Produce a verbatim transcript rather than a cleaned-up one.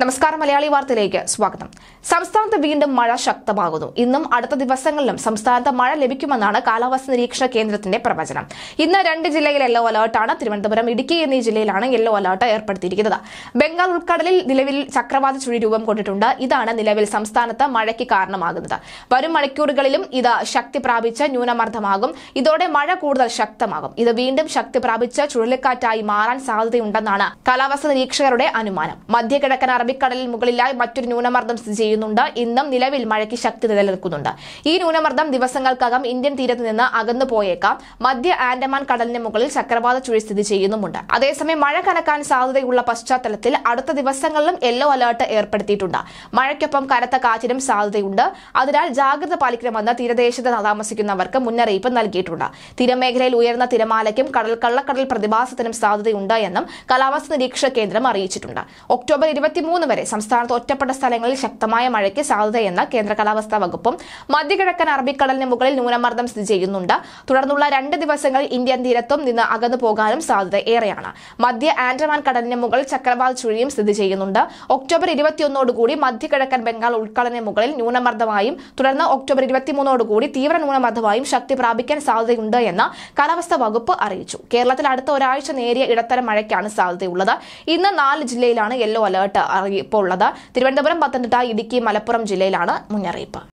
നമസ്കാരം മലയാളി വാർത്തയിലേക്ക് സ്വാഗതം. സംസ്ഥാനത്ത് വീണ്ടും മഴ ശക്തമാകുന്നു. ഇന്നും അടുത്ത ദിവസങ്ങളിലും സംസ്ഥാനത്ത് മഴ ലഭിക്കുമെന്നാണ് കാലാവസ്ഥാ നിരീക്ഷണ കേന്ദ്രത്തിന്റെ പ്രവചനം. ഇന്ന് രണ്ട് ജില്ലയിൽ യെല്ലോ അലേർട്ടാണ്. തിരുവനന്തപുരം, ഇടുക്കി എന്നീ ജില്ലയിലാണ് യെല്ലോ അലേർട്ട് ഏർപ്പെടുത്തിയിരിക്കുന്നത്. ബംഗാൾ ഉൾക്കടലിൽ നിലവിൽ ചക്രവാത ചുഴി രൂപം കൊണ്ടിട്ടുണ്ട്. ഇതാണ് നിലവിൽ സംസ്ഥാനത്ത് മഴയ്ക്ക് കാരണമാകുന്നത്. വരും മണിക്കൂറുകളിലും ഇത് ശക്തി പ്രാപിച്ച ന്യൂനമർദ്ദമാകും. ഇതോടെ മഴ കൂടുതൽ ശക്തമാകും. ഇത് വീണ്ടും ശക്തി പ്രാപിച്ച ചുഴലിക്കാറ്റായി മാറാൻ സാധ്യതയുണ്ടെന്നാണ് കാലാവസ്ഥാ നിരീക്ഷകരുടെ അനുമാനം. മധ്യകിഴക്കൻ അറബിക്കടലിൽ മുകളിലായി മറ്റൊരു ന്യൂനമർദ്ദം സ്ഥിതി ചെയ്യുന്നുണ്ട്. ഇന്നും നിലവിൽ മഴയ്ക്ക് ശക്തി നിലനിൽക്കുന്നുണ്ട്. ഈ ന്യൂനമർദ്ദം ദിവസങ്ങൾക്കകം ഇന്ത്യൻ തീരത്ത് നിന്ന് അകന്നു പോയേക്കാം. മധ്യ ആൻഡമാൻ കടലിന് മുകളിൽ ചക്രവാത ചുഴി സ്ഥിതി ചെയ്യുന്നുമുണ്ട്. അതേസമയം മഴ കനക്കാൻ സാധ്യതയുള്ള പശ്ചാത്തലത്തിൽ അടുത്ത ദിവസങ്ങളിലും യെല്ലോ അലേർട്ട് ഏർപ്പെടുത്തിയിട്ടുണ്ട്. മഴയ്ക്കൊപ്പം കനത്ത കാറ്റിനും സാധ്യതയുണ്ട്. അതിനാൽ ജാഗ്രത പാലിക്കണമെന്ന് തീരദേശത്ത് താമസിക്കുന്നവർക്ക് മുന്നറിയിപ്പ് നൽകിയിട്ടുണ്ട്. തീരമേഖലയിൽ ഉയർന്ന തിരമാലയ്ക്കും കടൽ കള്ളക്കടൽ പ്രതിഭാസത്തിനും സാധ്യതയുണ്ട് എന്നും കാലാവസ്ഥാ നിരീക്ഷണ കേന്ദ്രം അറിയിച്ചിട്ടുണ്ട്. ഒക്ടോബർ ഇരുപത്തിമൂന്ന് വരെ സംസ്ഥാനത്ത് ഒറ്റപ്പെട്ട സ്ഥലങ്ങളിൽ ശക്തമായ മഴയ്ക്ക് സാധ്യതയെന്ന് കേന്ദ്ര കാലാവസ്ഥാ വകുപ്പും. മധ്യകിഴക്കൻ അറബിക്കടലിന് മുകളിൽ ന്യൂനമർദ്ദം സ്ഥിതി ചെയ്യുന്നുണ്ട്. തുടർന്നുള്ള രണ്ട് ദിവസങ്ങൾ ഇന്ത്യൻ തീരത്തും നിന്ന് അകന്നു പോകാനും സാധ്യത ഏറെയാണ്. മധ്യ ആൻഡമാൻ കടലിന് മുകളിൽ ചക്രവാത ചുഴിയും സ്ഥിതി ചെയ്യുന്നുണ്ട്. ഒക്ടോബർ ഇരുപത്തിയൊന്നോടുകൂടി മധ്യകിഴക്കൻ ബംഗാൾ ഉൾക്കടലിന് മുകളിൽ ന്യൂനമർദ്ദമായും തുടർന്ന് ഒക്ടോബർ ഇരുപത്തിമൂന്നോടുകൂടി തീവ്ര ന്യൂനമർദ്ദമായും ശക്തി പ്രാപിക്കാൻ സാധ്യതയുണ്ട് എന്ന് കാലാവസ്ഥാ വകുപ്പ് അറിയിച്ചു. കേരളത്തിൽ അടുത്ത ഒരാഴ്ച നേരിയ ഇടത്തരം മഴയ്ക്കാണ് സാധ്യതയുള്ളത്. ഇന്ന് നാല് ജില്ലയിലാണ് യെല്ലോ അലേർട്ട് ഇപ്പോൾ ഉള്ളത്. തിരുവനന്തപുരം, പത്തനംതിട്ട, ഇടുക്കി, മലപ്പുറം ജില്ലയിലാണ് മുന്നറിയിപ്പ്.